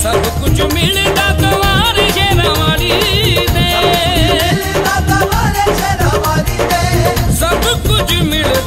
Sab kuch milta.